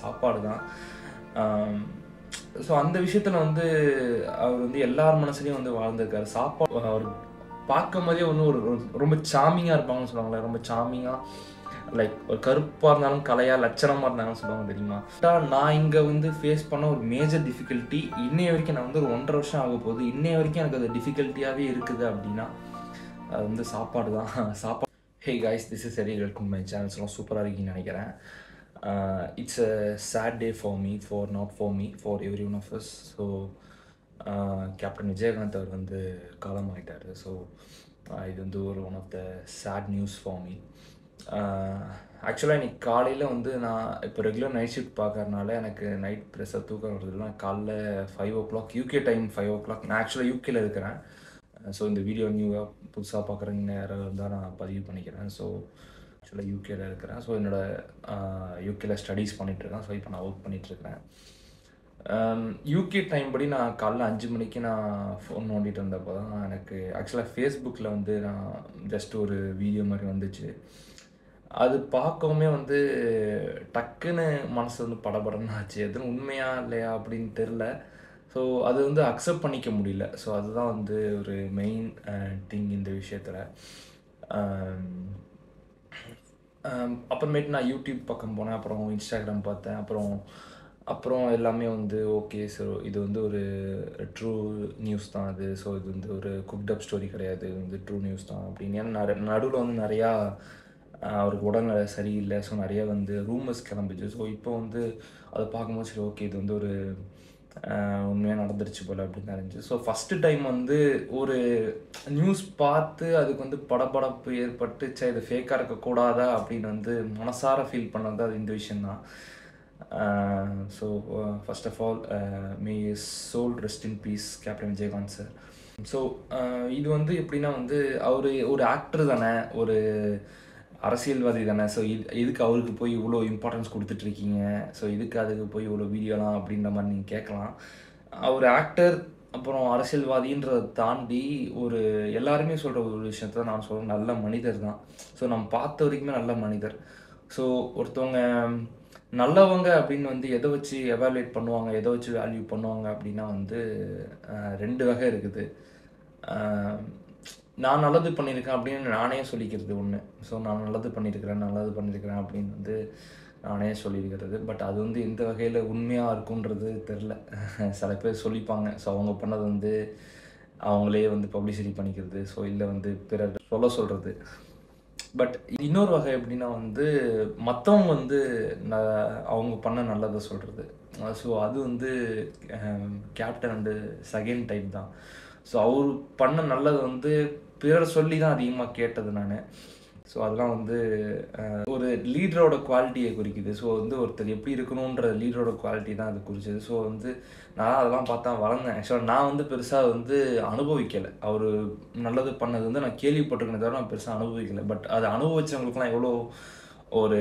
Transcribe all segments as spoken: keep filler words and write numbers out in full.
சாப்பாடு தான் சோ அந்த விஷயத்துல வந்து அவர் வந்து எல்லார் மனசுலயும் வந்து வாழ்ந்துட்டார் சாப்பாடு அவர் பார்க்கும்போதே ஒரு ரொம்ப சாமிங்கா இருப்பாங்கன்னு சொல்வாங்க ரொம்ப சாமிங்கா லைக் ஒரு கருப்பா இருந்தாலும் கலையா லட்சணமா இருந்தாங்கன்னு சொல்வாங்க தெரியுமா நான் இங்க வந்து ஃபேஸ் பண்ண ஒரு மேஜர் டிஃபிகல்ட்டி இன்னைய வரைக்கும் நான் வந்து ஒரு ஒன்றரை வருஷம் ஆக போகுது இன்னைய வரைக்கும் எனக்கு அது டிஃபிகல்ட்டியாவே இருக்குது அப்படினா அது வந்து சாப்பாடு தான் சாப்பாடு hey guys this is Hari welcome my channel எல்லாம் சூப்பரா இருக்கீங்கன்னு நினைக்கிறேன் Uh, it's a sad day for me, for not for me, for every one of us. So, uh, Captain Vijayakanth is Kalamaitara. So, uh, it is one of the sad news for me. Uh, actually, I have a regular night shift. Night press at five o'clock U K time, five o'clock. I actually U K. So, in the video, new video. So, actually U K la irukren so enoda U K la studies pannit irukken so ipo na work pannit irukken um U K time padi na kaala five manikku na phone nodittu irundappa enakku actually Facebook la vande na just or video mari vanduchu adu paakume vande takkene manasu vande padapadanna aachu edhu unmaiya illaya appdin therilla so adu vande accept pannikka mudiyala so adu dhaan vande or main thing indha vishayathula um அப்புறமேட்டு நான் YouTube பக்கம் போனேன் அப்புறம் Instagram பார்த்தேன் அப்புறம் அப்புறம் எல்லாமே வந்து ஓகே ஸோ இது வந்து ஒரு ட்ரூ நியூஸ் தான் அது ஸோ இது வந்து ஒரு குக்டப் ஸ்டோரி கிடையாது இது வந்து ட்ரூ நியூஸ் தான் அப்படின்னு ஏன்னா நடுவில் வந்து நிறையா அவருக்கு உடல்நிலை சரியில்லை ஸோ நிறையா வந்து ரூமர்ஸ் கிளம்பிச்சு ஸோ இப்போ வந்து அதை பார்க்கும்போது சரி ஓகே இது வந்து ஒரு உண்மையாக நடந்துருச்சு போல் அப்படின்னு இருந்துச்சு ஸோ ஃபஸ்ட்டு டைம் வந்து ஒரு நியூஸ் பார்த்து அதுக்கு வந்து படபடப்பு ஏற்பட்டுச்சா இது ஃபேக்காக இருக்கக்கூடாதா அப்படின்னு வந்து மனசார ஃபீல் பண்ணது அது இந்த விஷயந்தான் so first of all may is soul rest in peace captain Vijayakanth sir so இது வந்து எப்படின்னா வந்து அவர் ஒரு ஆக்டர் தானே ஒரு அரசியல்வாதி தானே ஸோ இது இதுக்கு அவருக்கு போய் இவ்வளோ இம்பார்ட்டன்ஸ் கொடுத்துட்ருக்கீங்க ஸோ இதுக்கு அதுக்கு போய் இவ்வளோ வீடியோலாம் அப்படின்ற மாதிரி நீங்கள் கேட்கலாம் அவர் ஆக்டர் அப்புறம் அரசியல்வாதின்றதை தாண்டி ஒரு எல்லாருமே சொல்கிற ஒரு விஷயத்த நான் சொல்கிறேன் நல்ல மனிதர் தான் ஸோ நம்ம பார்த்த வரைக்குமே நல்ல மனிதர் ஸோ ஒருத்தவங்க நல்லவங்க அப்படின்னு வந்து எதை வச்சு எவாலுவேட் பண்ணுவாங்க எதை வச்சு வேல்யூ பண்ணுவாங்க அப்படின்னா வந்து ரெண்டு வகை இருக்குது நான் நல்லது பண்ணியிருக்கேன் அப்படின்னு நானே சொல்லிக்கிறது ஒன்று ஸோ நான் நல்லது பண்ணியிருக்கிறேன் நல்லது பண்ணியிருக்கிறேன் அப்படின்னு வந்து நானே சொல்லியிருக்கிறது பட் அது வந்து எந்த வகையில் உண்மையாக இருக்குன்றது தெரில சில பேர் சொல்லிப்பாங்க ஸோ அவங்க பண்ணது வந்து அவங்களே வந்து பப்ளிசிட்டி பண்ணிக்கிறது ஸோ இல்லை வந்து பிறர் சொல்ல சொல்கிறது பட் இன்னொரு வகை எப்படின்னா வந்து மற்றவங்க வந்து அவங்க பண்ண நல்லதை சொல்கிறது ஸோ அது வந்து கேப்டன் வந்து செகண்ட் டைப் தான் ஸோ அவர் பண்ண நல்லது வந்து பிறர் சொல்லி தான் அதிகமாக கேட்டது நான் ஸோ அதெல்லாம் வந்து ஒரு லீடரோட குவாலிட்டியை குறிக்குது ஸோ வந்து ஒருத்தர் எப்படி இருக்கணுன்ற லீடரோட குவாலிட்டி தான் அது குறிச்சது ஸோ வந்து நான் அதெல்லாம் பார்த்தா வளர்ந்தேன் ஆக்சுவலாக நான் வந்து பெருசாக வந்து அனுபவிக்கலை அவர் நல்லது பண்ணது வந்து நான் கேள்விப்பட்டிருக்கேன் தவிர நான் பெருசாக அனுபவிக்கலை பட் அதை அனுபவிச்சவங்களுக்குலாம் எவ்வளோ ஒரு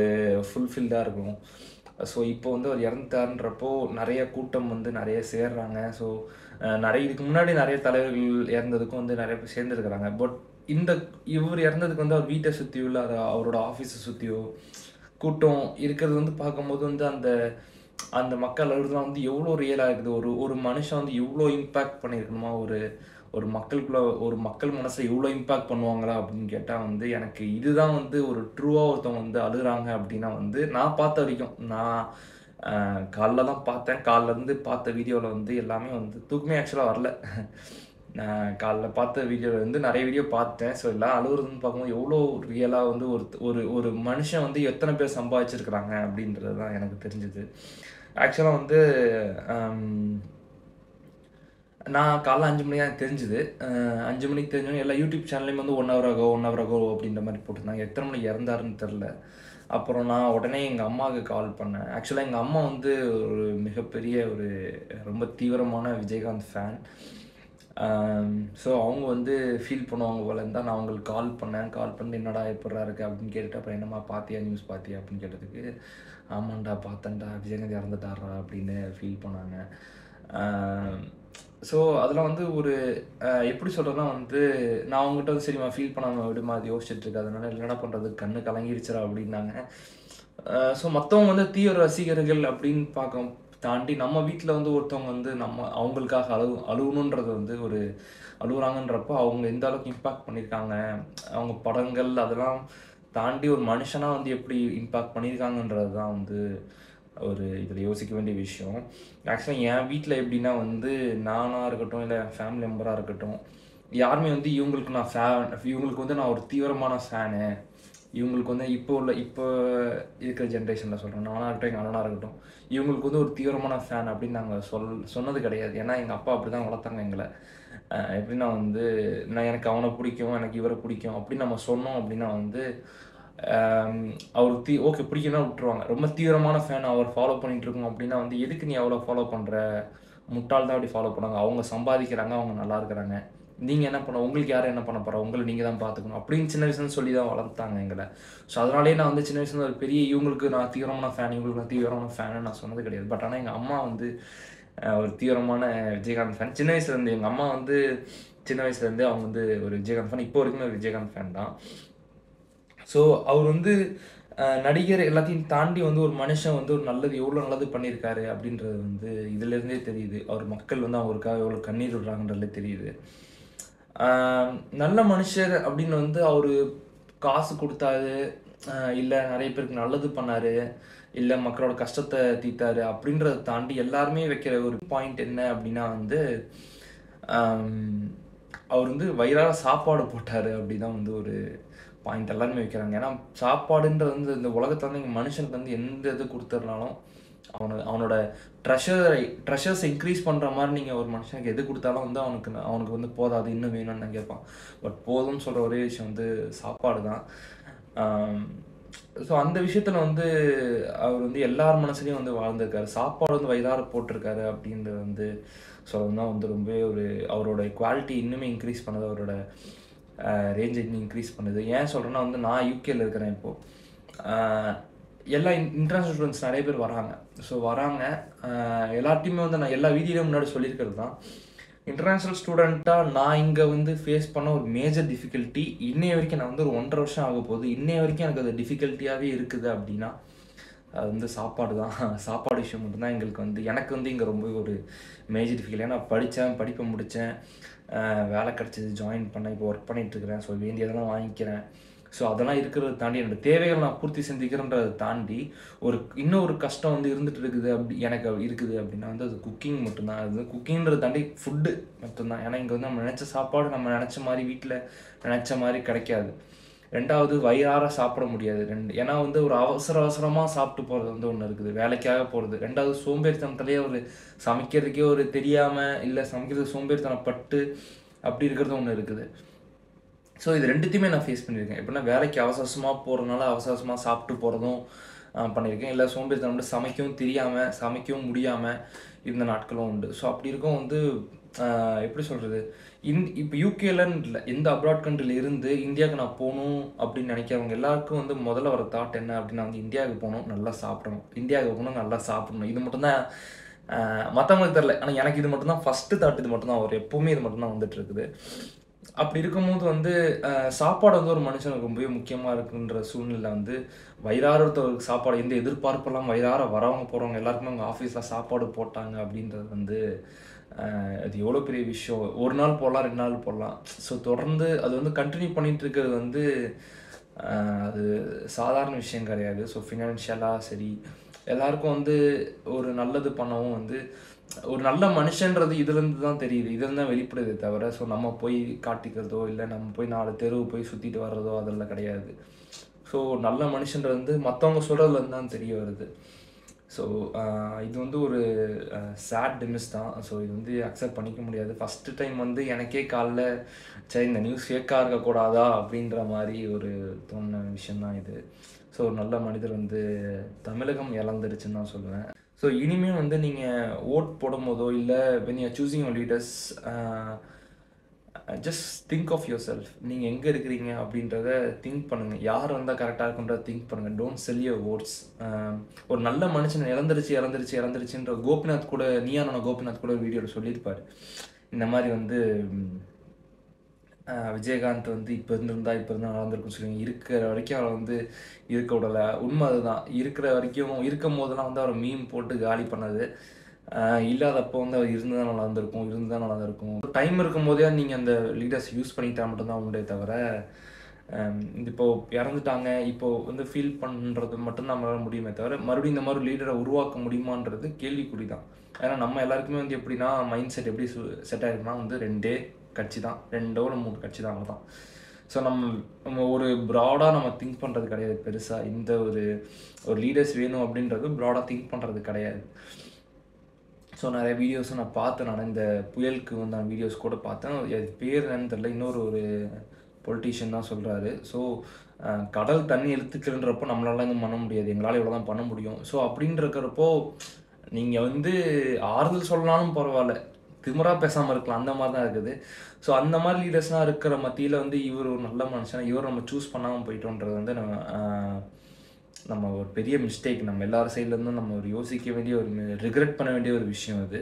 ஃபுல்ஃபில்டாக இருக்கும் ஸோ இப்போ வந்து அவர் இறந்துட்டார்ன்றப்போ நிறைய கூட்டம் வந்து நிறைய சேர்றாங்க ஸோ நிறைய இதுக்கு முன்னாடி நிறைய தலைவர்கள் இறந்ததுக்கும் வந்து நிறைய பேர் சேர்ந்துருக்கிறாங்க பட் இந்த இவர் இறந்ததுக்கு வந்து அவர் வீட்டை சுற்றியோ இல்லை அவரோட ஆஃபீஸை சுற்றியோ கூட்டம் இருக்கிறது வந்து பார்க்கும்போது வந்து அந்த அந்த மக்கள் அழுதுலாம் வந்து எவ்வளோ ரியலாக இருக்குது ஒரு ஒரு மனுஷன் வந்து எவ்வளோ இம்பேக்ட் பண்ணியிருக்கணுமா ஒரு ஒரு மக்களுக்குள்ள ஒரு மக்கள் மனசை எவ்வளோ இம்பேக்ட் பண்ணுவாங்களா அப்படின்னு கேட்டால் வந்து எனக்கு இதுதான் வந்து ஒரு ட்ரூவாக ஒருத்தவங்க வந்து அழுகிறாங்க அப்படின்னா வந்து நான் பார்த்த வரைக்கும் நான் காலைல தான் பார்த்தேன் காலிலேருந்து பார்த்த வீடியோவில் வந்து எல்லாமே வந்து தூக்கமே ஆக்சுவலாக வரல நான் காலைல பார்த்த வீடியோவில் வந்து நிறைய வீடியோ பார்த்தேன் ஸோ எல்லாம் அழுகிறதுன்னு பார்க்கும்போது எவ்வளோ ரியலாக வந்து ஒரு ஒரு ஒரு மனுஷன் வந்து எத்தனை பேர் சம்பாதிச்சிருக்கிறாங்க அப்படின்றது தான் எனக்கு தெரிஞ்சுது ஆக்சுவலாக வந்து நான் காலைல அஞ்சு மணிக்கு தான் தெரிஞ்சுது அஞ்சு மணிக்கு தெரிஞ்சோன்னு எல்லா யூடியூப் சேனல்லையும் வந்து ஒன் ஹவர் ஆகோ ஒன் ஹவர் ஆகோ அப்படின்ற மாதிரி போட்டிருந்தாங்க எத்தனை மணிக்கு இறந்தாருன்னு தெரில அப்புறம் நான் உடனே எங்கள் அம்மாவுக்கு கால் பண்ணேன் ஆக்சுவலாக எங்கள் அம்மா வந்து ஒரு மிகப்பெரிய ஒரு ரொம்ப தீவிரமான விஜயகாந்த் ஃபேன் ஸோ அவங்க வந்து ஃபீல் பண்ணுவாங்க போல இருந்தால் நான் அவங்களுக்கு கால் பண்ணேன் கால் பண்ணி என்னடா எப்படா இருக்குது அப்படின்னு கேட்டுட்டு அப்புறம் என்னம்மா பார்த்தியா நியூஸ் பார்த்தியா அப்படின்னு கேட்டதுக்கு ஆமாண்டா பார்த்தேன்டா விஜயகாந்த் இறந்துட்டாரா அப்படின்னு ஃபீல் பண்ணாங்க ஸோ அதெல்லாம் வந்து ஒரு எப்படி சொல்கிறதுனா வந்து நான் அவங்ககிட்ட வந்து சரிம்மா ஃபீல் பண்ணாமல் விடுமா அது யோசிச்சுட்டு இருக்கு அதனால என்னடா பண்ணுறது கண்ணு கலங்கிருச்சுரா அப்படின்னாங்க So மத்தவங்க வந்து தீவிர ரசிகர்கள் அப்படிን பார்க்கும் தாண்டி நம்ம வீட்ல வந்து ஒருத்தவங்க வந்து நம்ம அவங்களுக்காக அழுவணும்ன்றது வந்து ஒரு அழுறாங்கன்றப்ப அவங்க எந்த அளவுக்கு இம்பாக்ட் பண்ணிருக்காங்க அவங்க படங்கள் அதெல்லாம் தாண்டி ஒரு மனுஷனா வந்து எப்படி இம்பாக்ட் பண்ணிருக்காங்கன்றது தான் வந்து ஒரு இத யோசிக்க வேண்டிய விஷயம் actually என் வீட்ல எப்படினா வந்து நானா இருக்கட்டும் இல்ல ஃபேமிலி மெம்பரா இருக்கட்டும் யாருமே வந்து இவங்களுக்கு நான் ஃபேன் இவங்களுக்கு வந்து நான் ஒரு தீவிரமான ஃபேன் இவங்களுக்கு வந்து இப்போ உள்ள இப்போ இருக்கிற ஜெனரேஷன்ல சொல்றேன் நானா இருக்கட்டும் அண்ணனா இருக்கட்டும் இவங்களுக்கு வந்து ஒரு தீவிரமான ஃபேன் அப்படி நாங்க சொன்னது கிடையாது ஏனா எங்க அப்பா அப்படி தான் வளத்தாங்க எங்களை எப்படினா வந்து நான் எனக்கு அவனை பிடிக்கும் எனக்கு இவரை பிடிக்கும் அப்படி நாம சொன்னோம் அப்படினா வந்து அவருக்கு ஓகே பிடிக்கும்னா விட்டுருவாங்க ரொம்ப தீவிரமான ஃபேன் அவர் ஃபாலோ பண்ணிட்டு இருக்கோம் அப்படினா வந்து எதுக்கு நீ அவளை ஃபாலோ பண்ற முட்டாள் தான் அப்படி ஃபாலோ பண்ணாங்க அவங்க சம்பாதிக்கறாங்க அவங்க நல்லா இருக்காங்க நீங்க என்ன பண்ண உங்களுக்கு யார என்ன பண்ணப் போறா உங்களை நீங்க தான் பாத்துக்கணும் அப்படி சின்ன விஷயம் சொல்லி தான் வளர்த்தாங்க எங்களை சோ அதனாலயே நான் வந்து சின்ன விஷயம் ஒரு பெரிய இவங்களுக்கு நான் தீவிரமான ஃபேன் இவங்களுக்கு நான் தீவிரமான ஃபேன் நான் சொன்னது கிடையாது பட் ஆனா எங்க அம்மா வந்து ஒரு தீவிரமான விஜயகாந்த் ஃபேன் சின்ன வயசுல இருந்து எங்க அம்மா வந்து சின்ன வயசுல இருந்து அவங்க வந்து ஒரு விஜயகாந்த் ஃபேன் இப்போ வரைக்கும் ஒரு விஜயகாந்த் ஃபேன் தான் சோ அவர் வந்து நடிகர் எல்லாத்தையும் தாண்டி வந்து ஒரு மனுஷன் வந்து ஒரு நல்லது எவ்வளவு நல்லது பண்ணிருக்காரு அப்படின்றது வந்து இதில இருந்தே தெரியுது அவர் மக்கள் வந்து அவர்காக எவ்வளவு கண்ணீர் விடுறாங்கன்றதே தெரியுது நல்ல மனுஷர் அப்படின வந்து அவரு காசு கொடுத்தாரு இல்ல நிறைய பேருக்கு நல்லது பண்ணாரு இல்ல மக்களோட கஷ்டத்தை தீத்தாரு அப்படின்றதை தாண்டி எல்லாரும் வைக்கிற ஒரு பாயிண்ட் என்ன அப்படினா வந்து அவர் வந்து வயிறார சாப்பாடு போட்டாரு அப்படிதான் வந்து ஒரு பாயிண்ட் எல்லாரும் வைக்கறாங்க ஏனா சாப்பாடுன்றது வந்து இந்த உலகத்துல வந்து மனுஷனுக்கு வந்து எந்த எது கொடுத்தறனாலும் அவனோ அவனோட ட்ரெஷரை ட்ரெஷர்ஸ் இன்கிரீஸ் பண்ற மாதிரி நீங்க ஒரு மனுஷனுக்கு எது கொடுத்தாலும் வந்து அவனுக்கு அவனுக்கு வந்து போதாது இன்னும் வேணும்னு கேட்பான் பட் போதும்னு சொல்ற ஒரே விஷயம் வந்து சாப்பாடு தான் சோ அந்த விஷயத்துல வந்து அவர் வந்து எல்லார் மனசுலயும் வந்து வாழ்ந்திருக்காரு சாப்பாடு வந்து வயிறார போட்டுருக்காரு அப்படின்றது வந்து சொல்லணும்னா வந்து ரொம்ப ஒரு அவரோட குவாலிட்டி இன்னுமே இன்க்ரீஸ் பண்ணது அவரோட ரேஞ்ச் இன்னும் இன்க்ரீஸ் பண்ணுது ஏன் சொல்றேன்னா வந்து நான் யூகேல இருக்கிறேன் இப்போ எல்லா இன்டர்நேஷனல் ஸ்டூடெண்ட்ஸ் நிறைய பேர் வராங்க ஸோ வராங்க எல்லாத்தையுமே வந்து நான் எல்லா வீதியிலும் முன்னாடி சொல்லியிருக்கிறது தான் இன்டர்நேஷ்னல் ஸ்டூடெண்ட்டாக நான் இங்கே வந்து ஃபேஸ் பண்ண ஒரு மேஜர் டிஃபிகல்ட்டி இன்னைய வரைக்கும் நான் வந்து ஒரு ஒன்றரை வருஷம் ஆக போகுது இன்னைய வரைக்கும் எனக்கு அது டிஃபிகல்ட்டியாகவே இருக்குது அப்படின்னா அது வந்து சாப்பாடு தான் சாப்பாடு விஷயம் மட்டும்தான் எங்களுக்கு வந்து எனக்கு வந்து இங்கே ரொம்ப ஒரு மேஜர் டிஃபிகல்ட்டி ஏன்னா படித்தேன் படிப்பை முடித்தேன் வேலை கிடச்சிது ஜாயின் பண்ணேன் இப்போ ஒர்க் பண்ணிகிட்ருக்கிறேன் ஸோ வேண்டியதெல்லாம் வாங்கிக்கிறேன் ஸோ அதெல்லாம் இருக்கிறத தாண்டி என்னோட தேவைகள் நான் பூர்த்தி செஞ்சுக்கிறேன்றதை தாண்டி ஒரு இன்னும் ஒரு கஷ்டம் வந்து இருந்துட்டு இருக்குது அப்படி எனக்கு இருக்குது அப்படின்னா வந்து அது குக்கிங் மட்டும்தான் அது குக்கிங்கிறத தாண்டி ஃபுட்டு மட்டும்தான் ஏன்னா இங்கே வந்து நம்ம நினச்ச சாப்பாடு நம்ம நினச்ச மாதிரி வீட்டில் நினச்ச மாதிரி கிடைக்காது ரெண்டாவது வயிறார சாப்பிட முடியாது ரெண்டு ஏன்னா வந்து ஒரு அவசர அவசரமாக சாப்பிட்டு போகிறது வந்து ஒன்று இருக்குது வேலைக்காக போகிறது ரெண்டாவது சோம்பேறித்தனத்துலேயே ஒரு சமைக்கிறதுக்கே ஒரு தெரியாமல் இல்லை சமைக்கிறதுக்கு சோம்பேறித்தனப்பட்டு அப்படி இருக்கிறது ஒன்று இருக்குது ஸோ இது ரெண்டுத்தையுமே நான் ஃபேஸ் பண்ணியிருக்கேன் எப்படின்னா வேலைக்கு அவசரமாக போகிறதுனால அவசரமாக சாப்பிட்டு போகிறதும் பண்ணியிருக்கேன் இல்லை சோம்பேறித்தனம் சமைக்கவும் தெரியாமல் சமைக்கவும் முடியாமல் இருந்த நாட்களும் உண்டு ஸோ அப்படி இருக்கும் வந்து எப்படி சொல்கிறது இந் இப்போ யூகேலன்னு இல்லை எந்த அப்ராட் கண்ட்ரியில் இருந்து இந்தியாவுக்கு நான் போகணும் அப்படின்னு நினைக்கிறவங்க எல்லாருக்கும் வந்து முதல்ல வர தாட் என்ன அப்படின்னா வந்து இந்தியாவுக்கு போகணும் நல்லா சாப்பிடணும் இந்தியாவுக்கு போகணும் நல்லா சாப்பிடணும் இது மட்டும்தான் மற்றவங்களுக்கு தெரில ஆனால் எனக்கு இது மட்டும்தான் ஃபஸ்ட்டு தாட் இது மட்டும்தான் வரும் எப்போவுமே இது மட்டும்தான் வந்துட்டு இருக்குது அப்படி இருக்கும்போது வந்து சாப்பாடு வந்து ஒரு மனுஷனுக்கு ரொம்பவே முக்கியமாக இருக்குன்ற சூழ்நிலை வந்து வயிறாரத்தவருக்கு சாப்பாடு எந்த எதிர்பார்ப்பெல்லாம் வயிறார வரவங்க போகிறவங்க எல்லாருக்குமே அவங்க ஆஃபீஸில் சாப்பாடு போட்டாங்க அப்படின்றது வந்து அது எவ்வளோ பெரிய விஷயம் ஒரு நாள் போடலாம் ரெண்டு நாள் போடலாம் ஸோ தொடர்ந்து அது வந்து கண்டினியூ பண்ணிகிட்டு இருக்கிறது வந்து அது சாதாரண விஷயம் கிடையாது ஸோ ஃபினான்ஷியலாக சரி எல்லாருக்கும் வந்து ஒரு நல்லது பண்ணவும் வந்து ஒரு நல்ல மனுஷன்றது இதுலேருந்து தான் தெரியுது இதுலேருந்து தான் வெளிப்படுதே தவிர ஸோ நம்ம போய் காட்டிக்கிறதோ இல்லை நம்ம போய் நாலு தெருவு போய் சுற்றிட்டு வர்றதோ அதெல்லாம் கிடையாது ஸோ நல்ல மனுஷன்றது வந்து மற்றவங்க சொல்கிறதுலேருந்து தான் தெரிய வருது ஸோ இது வந்து ஒரு சேட் நியூஸ் தான் ஸோ இது வந்து அக்செப்ட் பண்ணிக்க முடியாது ஃபஸ்ட்டு டைம் வந்து எனக்கே காலைல சரி இந்த நியூஸ் ஃபேக்காக இருக்கக்கூடாதா அப்படின்ற மாதிரி ஒரு தோண விஷயந்தான் இது ஸோ ஒரு நல்ல மனிதர் வந்து தமிழகம் இழந்துருச்சுன்னு தான் சொல்லுவேன் ஸோ இனிமேல் வந்து நீங்கள் ஓட் போடும் போதோ இல்லை when you are choosing your leaders just think of yourself நீங்கள் எங்கே இருக்கிறீங்க அப்படின்றத திங்க் பண்ணுங்கள் யார் வந்தால் கரெக்டாக இருக்குன்றத திங்க் பண்ணுங்கள் don't sell your votes ஒரு நல்ல மனுஷன் இறந்துருச்சு இறந்துருச்சு இறந்துருச்சுன்ற கோபிநாத் கூட நீயானோட கோபிநாத் கூட ஒரு வீடியோவில் சொல்லியிருப்பார் இந்த மாதிரி வந்து விஜயகாந்த் வந்து இப்போ இருந்திருந்தா இப்போ இருந்தால் நல்லா இருந்திருக்குன்னு சொல்லுவீங்க. இருக்கிற வரைக்கும் அவரை வந்து இருக்க விடலை, உண்மை அதுதான். இருக்கிற வரைக்கும் இருக்கும் போதெல்லாம் வந்து அவரை மீம் போட்டு காலி பண்ணது, இல்லாதப்போ வந்து அவர் இருந்து தான் நல்லா இருந்திருக்கும், இருந்து தான் நல்லா இருந்திருக்கும். டைம் இருக்கும் போதே நீங்கள் அந்த லீடர்ஸ் யூஸ் பண்ணிக்கிட்டா மட்டும்தான் உண்டே தவிர, இப்போது இறந்துட்டாங்க இப்போது வந்து ஃபீல் பண்ணுறது மட்டும் நம்மளால் முடியுமே தவிர மறுபடியும் இந்த மாதிரி லீடரை உருவாக்க முடியுமான்றது கேள்விக்குறி தான். ஏன்னா நம்ம எல்லாருக்குமே வந்து எப்படின்னா மைண்ட் செட் எப்படி செட் ஆகிருக்குன்னா வந்து ரெண்டே கட்சி தான், ரெண்டோ இல்லை மூணு கட்சி தான் அவ்வளோ தான். ஸோ நம்ம நம்ம ஒரு ப்ராடாக நம்ம திங்க் பண்ணுறது கிடையாது பெருசாக. இந்த ஒரு ஒரு லீடர்ஸ் வேணும் அப்படின்றது ப்ராடாக திங்க் பண்ணுறது கிடையாது. ஸோ நிறைய வீடியோஸும் நான் பார்த்தேன், நான் இந்த புயலுக்கு வந்து நான் வீடியோஸ் கூட பார்த்தேன். அது பேர் என்னன்னு தெரியல, இன்னொரு ஒரு பொலிட்டீஷியன் தான் சொல்கிறாரு. ஸோ கடல் தண்ணி இழுத்துக்கிறன்றப்போ நம்மளால எதுவும் பண்ண முடியாது, எங்களால் இவ்வளோ தான் பண்ண முடியும். ஸோ அப்படின்றக்கிறப்போ நீங்கள் வந்து ஆறுதல் சொல்லலாம்னு பரவாயில்ல, திமுறாக பேசாமல் இருக்கலாம், அந்த மாதிரி தான் இருக்குது. ஸோ அந்த மாதிரி லீடர்ஸ்லாம் இருக்கிற மத்தியில் வந்து இவர் ஒரு நல்ல மனுஷன், இவர் நம்ம சூஸ் பண்ணாமல் போயிட்டோன்றது வந்து நம்ம நம்ம ஒரு பெரிய மிஸ்டேக். நம்ம எல்லார் சைட்லேருந்தும் நம்ம ஒரு யோசிக்க வேண்டிய ஒரு ரிக்ரெட் பண்ண வேண்டிய ஒரு விஷயம் அது.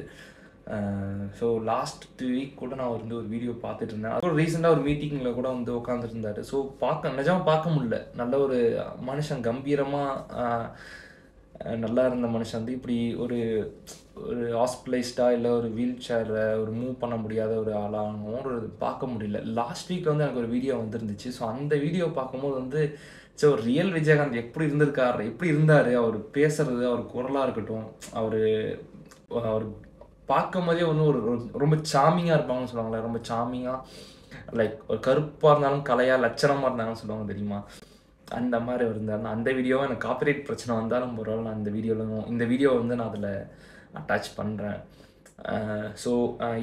ஸோ லாஸ்ட் வீக் கூட நான் வந்து ஒரு வீடியோ பார்த்துட்டு இருந்தேன். அப்புறம் ரீசெண்டாக ஒரு மீட்டிங்கில் கூட வந்து உட்காந்துட்டு இருந்தார். ஸோ பார்க்க நிஜமாக பார்க்க முடியல, நல்ல ஒரு மனுஷன், கம்பீரமாக நல்லா இருந்த மனுஷன் வந்து இப்படி ஒரு ஒரு ஹாஸ்பிட்டலைஸ்டாக இல்லை ஒரு வீல் சேரில் ஒரு மூவ் பண்ண முடியாத ஒரு ஆளாகவும் ஒரு பார்க்க முடியல. லாஸ்ட் வீக் வந்து எனக்கு ஒரு வீடியோ வந்துருந்துச்சு. ஸோ அந்த வீடியோ பார்க்கும்போது வந்து ஸோ ஒரு ரியல் விஜயகாந்த் எப்படி இருந்திருக்காரு, எப்படி இருந்தார், அவர் பேசுறது, அவர் குரலாக இருக்கட்டும், அவர் அவர் பார்க்கும் போதே ஒன்று ஒரு ரொம்ப சாமிங்காக இருப்பாங்கன்னு சொல்லுவாங்களே, ரொம்ப சாமிங்காக, லைக் ஒரு கருப்பாக இருந்தாலும் கலையாக லட்சணமாக இருந்தாங்கன்னு சொல்லுவாங்க தெரியுமா, அந்த மாதிரி இருந்தாருன்னா. அந்த வீடியோவை எனக்கு காப்பிரைட் பிரச்சனை வந்தாலும் பரவாயில்ல, நான் இந்த வீடியோவில் இந்த வீடியோவை வந்து நான் அதில் அட்டாச் பண்ணுறேன். So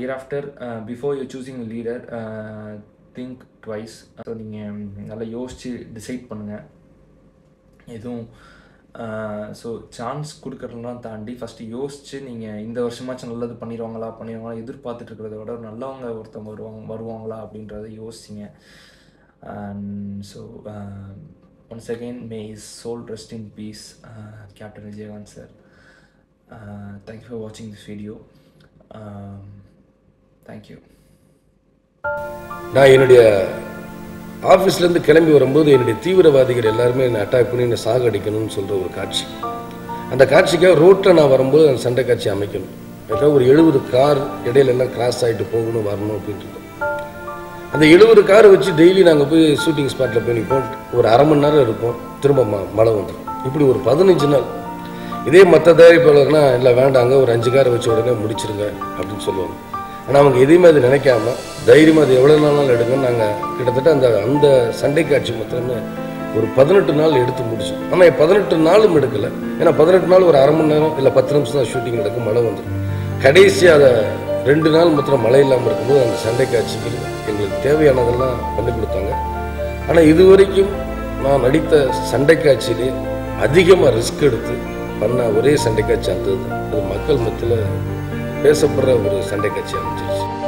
year after before you choosing leader think twice. So நீங்கள் நல்லா யோசித்து டிசைட் பண்ணுங்கள். எதுவும் ஸோ சான்ஸ் கொடுக்குறதெல்லாம் தாண்டி ஃபஸ்ட்டு யோசித்து நீங்கள் இந்த வருஷமாச்சு நல்லது பண்ணிடுவாங்களா பண்ணிடுவாங்களா எதிர்பார்த்துட்டு இருக்கிறத விட நல்லவங்க ஒருத்தவங்க வருவாங்க வருவாங்களா அப்படின்றத யோசிச்சிங்க. So once again may his soul rest in peace, uh, Captain Vijayakanth sir. Uh, thank you for watching this video. Um, thank you. நான் என்னுடைய ஆஃபீஸ்லேருந்து கிளம்பி வரும்போது என்னுடைய தீவிரவாதிகள் எல்லாருமே என்னை அட்டாக் பண்ணி என்னை சாக அடிக்கணும்னு சொல்கிற ஒரு காட்சி. அந்த காட்சிக்காக ரோட்டில் நான் வரும்போது அந்த சண்டை காட்சி அமைக்கணும். ஏதாவது ஒரு எழுபது கார் இடையிலெல்லாம் கிராஸ் ஆகிட்டு போகணும் வரணும் அப்படின்ட்டு அந்த எழுபது காரை வச்சு டெய்லி நாங்கள் போய் ஷூட்டிங் ஸ்பாட்டில் போய் நிற்போம். ஒரு அரை மணி நேரம் இருப்போம், திரும்ப ம மழை வந்துடும். இப்படி ஒரு பதினஞ்சு நாள் இதே மற்ற தயாரிப்பாளர்கள்லாம் இல்லை வேண்டாங்க ஒரு அஞ்சு காரை வச்சு உடனே முடிச்சிருங்க அப்படின்னு சொல்லுவாங்க. ஆனால் அவங்க எதையுமே அது நினைக்காமல் தைரியமாக அது எவ்வளோ நாளாக எடுக்கணும். நாங்கள் கிட்டத்தட்ட அந்த அந்த சண்டை காட்சி மொத்தம்னு ஒரு பதினெட்டு நாள் எடுத்து முடிச்சோம். ஆனால் பதினெட்டு நாளும் எடுக்கலை, ஏன்னா பதினெட்டு நாள் ஒரு அரை மணி நேரம் இல்லை பத்து நிமிஷம் தான் ஷூட்டிங் நடக்கும், மழை வந்துடும். கடைசி அதை ரெண்டு நாள் மொத்தம் மழை இல்லாமல் இருக்கும்போது அந்த சண்டை காட்சிக்கு எங்களுக்கு தேவையானதெல்லாம் பண்ணி கொடுத்தாங்க. ஆனால் இது வரைக்கும் நான் நடித்த சண்டை காட்சியிலே அதிகமாக ரிஸ்க் எடுத்து பண்ண ஒரே சண்டை காட்சி அந்த அது மக்கள் மத்தியில் பேசப்படுற ஒரு சண்டை காட்சி அமைச்சிருச்சு.